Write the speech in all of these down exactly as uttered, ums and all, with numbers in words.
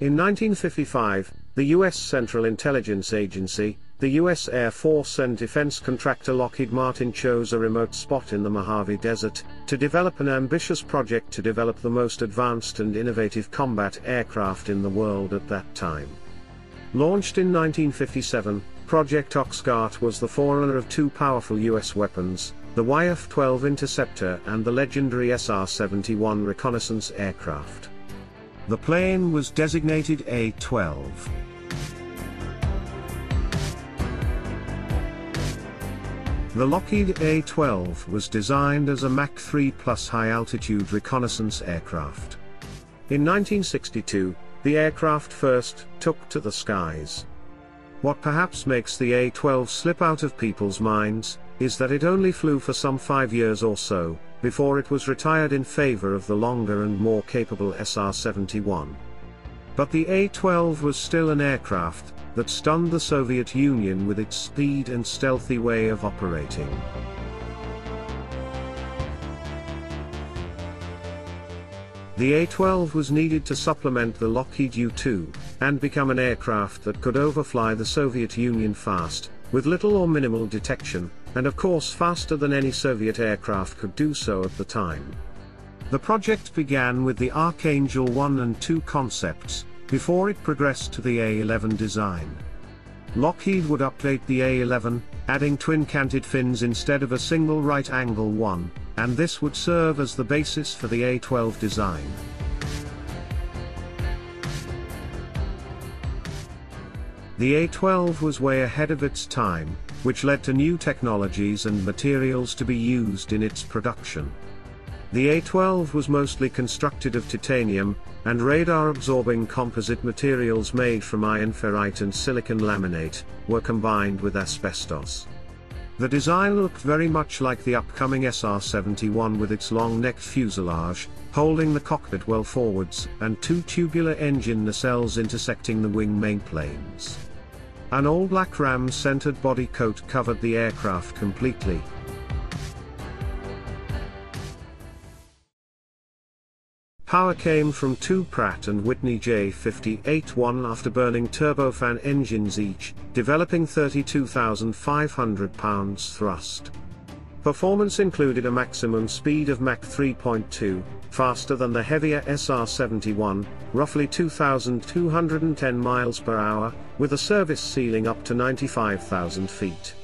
In nineteen fifty-five, the U S Central Intelligence Agency, the U S Air Force and defense contractor Lockheed Martin chose a remote spot in the Mojave Desert to develop an ambitious project to develop the most advanced and innovative combat aircraft in the world at that time. Launched in nineteen fifty-seven, Project Oxcart was the forerunner of two powerful U S weapons, the Y F twelve interceptor and the legendary S R seventy-one reconnaissance aircraft. The plane was designated A twelve. The Lockheed A twelve was designed as a Mach three plus high-altitude reconnaissance aircraft. In nineteen sixty-two, the aircraft first took to the skies. What perhaps makes the A twelve slip out of people's minds is that it only flew for some five years or so, before it was retired in favor of the longer and more capable S R seventy-one. But the A twelve was still an aircraft that stunned the Soviet Union with its speed and stealthy way of operating. The A twelve was needed to supplement the Lockheed U two, and become an aircraft that could overfly the Soviet Union fast, with little or minimal detection, and of course faster than any Soviet aircraft could do so at the time. The project began with the Archangel one and two concepts, before it progressed to the A eleven design. Lockheed would update the A eleven, adding twin-canted fins instead of a single right-angle one, and this would serve as the basis for the A twelve design. The A twelve was way ahead of its time, which led to new technologies and materials to be used in its production. The A twelve was mostly constructed of titanium, and radar-absorbing composite materials made from iron ferrite and silicon laminate, were combined with asbestos. The design looked very much like the upcoming S R seventy-one with its long-necked fuselage, holding the cockpit well forwards, and two tubular engine nacelles intersecting the wing mainplanes. An all-black ram-centered body coat covered the aircraft completely. Power came from two Pratt and Whitney J fifty-eight one afterburning turbofan engines each, developing thirty-two thousand five hundred pounds thrust. Performance included a maximum speed of Mach three point two, faster than the heavier S R seventy-one, roughly two thousand two hundred ten miles per hour, with a service ceiling up to ninety-five thousand feet.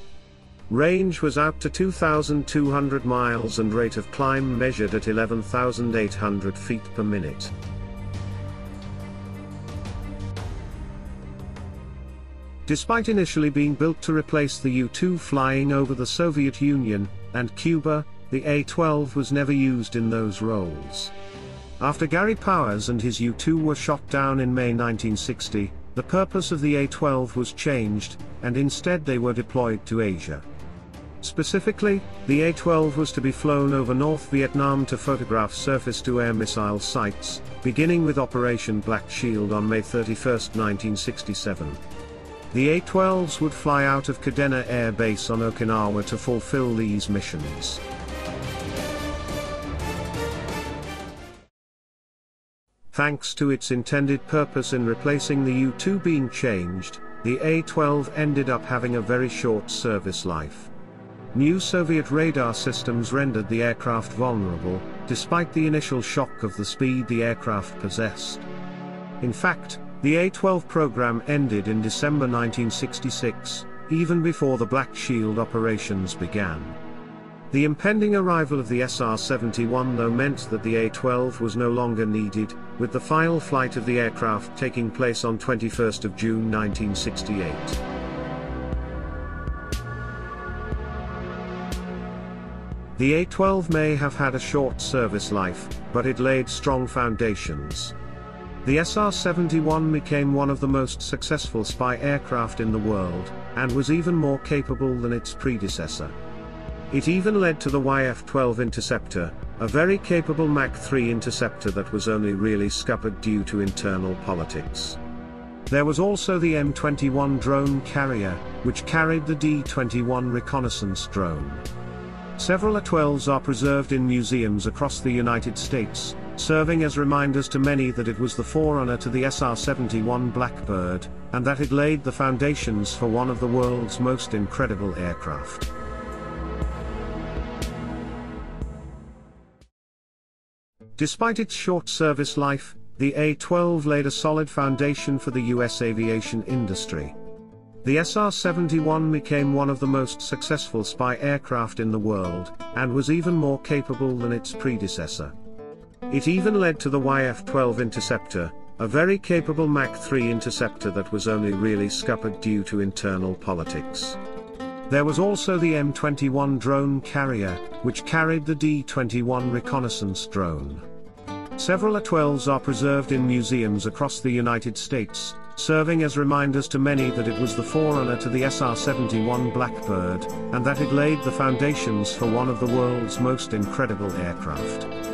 Range was out to two thousand two hundred miles and rate of climb measured at eleven thousand eight hundred feet per minute. Despite initially being built to replace the U two flying over the Soviet Union and Cuba, the A twelve was never used in those roles. After Gary Powers and his U two were shot down in May nineteen sixty, the purpose of the A twelve was changed, and instead they were deployed to Asia. Specifically, the A twelve was to be flown over North Vietnam to photograph surface-to-air missile sites, beginning with Operation Black Shield on May thirty-first nineteen sixty-seven. The A twelves would fly out of Kadena Air Base on Okinawa to fulfill these missions. Thanks to its intended purpose in replacing the U two being changed, the A twelve ended up having a very short service life. New Soviet radar systems rendered the aircraft vulnerable, despite the initial shock of the speed the aircraft possessed. In fact, the A twelve program ended in December nineteen sixty-six, even before the Black Shield operations began. The impending arrival of the S R seventy-one though meant that the A twelve was no longer needed, with the final flight of the aircraft taking place on twenty-first of June nineteen sixty-eight. The A twelve may have had a short service life, but it laid strong foundations. The S R seventy-one became one of the most successful spy aircraft in the world, and was even more capable than its predecessor. It even led to the Y F twelve interceptor, a very capable Mach three interceptor that was only really scuppered due to internal politics. There was also the M twenty-one drone carrier, which carried the D twenty-one reconnaissance drone. Several A twelves are preserved in museums across the United States, serving as reminders to many that it was the forerunner to the S R seventy-one Blackbird, and that it laid the foundations for one of the world's most incredible aircraft. Despite its short service life, the A twelve laid a solid foundation for the U S aviation industry. The S R seventy-one became one of the most successful spy aircraft in the world, and was even more capable than its predecessor. It even led to the Y F twelve interceptor, a very capable Mach three interceptor that was only really scuppered due to internal politics. There was also the M twenty-one drone carrier, which carried the D twenty-one reconnaissance drone. Several A twelves are preserved in museums across the United States, serving as reminders to many that it was the forerunner to the S R seventy-one Blackbird, and that it laid the foundations for one of the world's most incredible aircraft.